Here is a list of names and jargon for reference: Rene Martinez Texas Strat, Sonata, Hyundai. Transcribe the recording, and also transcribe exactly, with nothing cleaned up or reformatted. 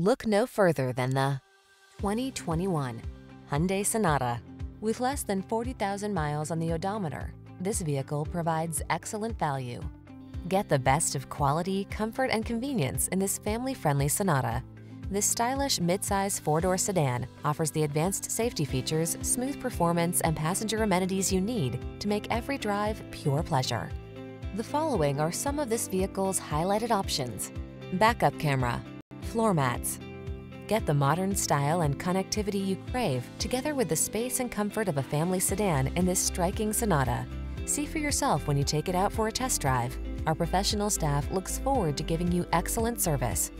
Look no further than the twenty twenty-one Hyundai Sonata. With less than forty thousand miles on the odometer, this vehicle provides excellent value. Get the best of quality, comfort, and convenience in this family-friendly Sonata. This stylish midsize four-door sedan offers the advanced safety features, smooth performance, and passenger amenities you need to make every drive pure pleasure. The following are some of this vehicle's highlighted options: backup camera, floor mats. Get the modern style and connectivity you crave together with the space and comfort of a family sedan in this striking Sonata. See for yourself when you take it out for a test drive. Our professional staff looks forward to giving you excellent service.